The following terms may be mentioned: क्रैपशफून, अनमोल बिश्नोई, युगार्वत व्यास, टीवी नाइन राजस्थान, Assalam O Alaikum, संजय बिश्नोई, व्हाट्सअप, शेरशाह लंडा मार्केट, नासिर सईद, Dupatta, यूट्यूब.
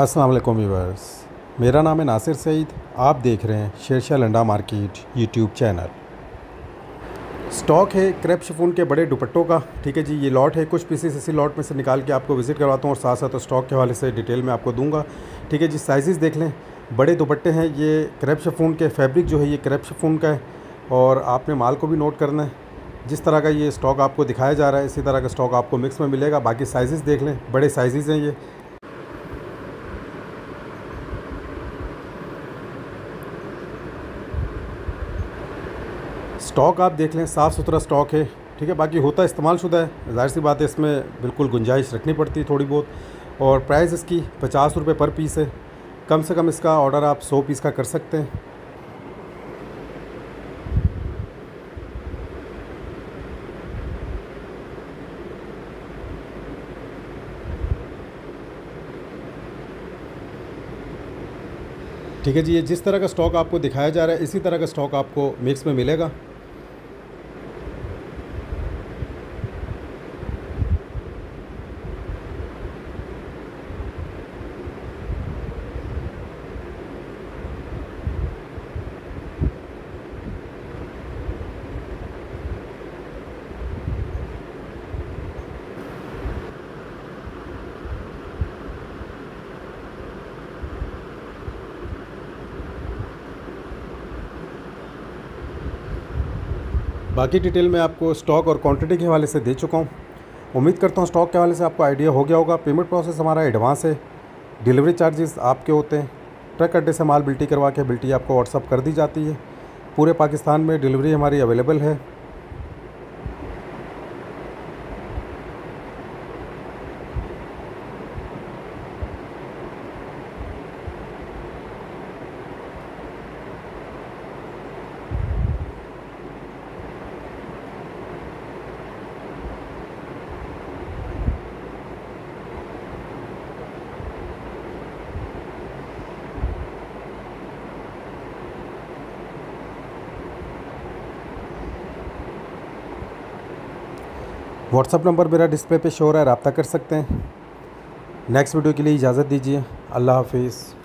अस्सलाम वालेकुम व्यूअर्स, मेरा नाम है नासिर सईद। आप देख रहे हैं शेरशाह लंडा मार्केट यूट्यूब channel. Stock है क्रैपशफून के बड़े दुपट्टों का, ठीक है जी। ये लॉट है, कुछ पीसेस इसी लॉट में से निकाल के आपको विज़िट करवाता हूँ और साथ साथ स्टॉक के हवाले से डिटेल में आपको दूंगा, ठीक है जी। साइज़ देख लें, बड़े दुपट्टे हैं। ये क्रैपशफून के फैब्रिक जो है ये क्रैपशफून का है और आपने माल को भी नोट करना है। जिस तरह का ये स्टॉक आपको दिखाया जा रहा है इसी तरह का स्टॉक आपको मिक्स में मिलेगा। बाकी साइज़ देख लें, बड़े साइज़ हैं ये। स्टॉक आप देख लें, साफ़ सुथरा स्टॉक है, ठीक है। बाकी होता इस्तेमाल शुदा है, जाहिर सी बात है, इसमें बिल्कुल गुंजाइश रखनी पड़ती है थोड़ी बहुत। और प्राइस इसकी 50 रुपये पर पीस है। कम से कम इसका ऑर्डर आप 100 पीस का कर सकते हैं। ठीक है जी, ये जिस तरह का स्टॉक आपको दिखाया जा रहा है इसी तरह का स्टॉक आपको मिक्स में मिलेगा। बाकी डिटेल में आपको स्टॉक और क्वांटिटी के हवाले से दे चुका हूँ। उम्मीद करता हूँ स्टॉक के हवाले से आपको आइडिया हो गया होगा। पेमेंट प्रोसेस हमारा एडवांस है, डिलीवरी चार्जेस आपके होते हैं। ट्रक अड्डे से माल बिल्टी करवा के बिल्टी आपको व्हाट्सअप कर दी जाती है। पूरे पाकिस्तान में डिलीवरी हमारी अवेलेबल है। व्हाट्सअप नंबर मेरा डिस्प्ले पे शो हो रहा है, रब्ता कर सकते हैं। नेक्स्ट वीडियो के लिए इजाज़त दीजिए। अल्लाह हाफिज़।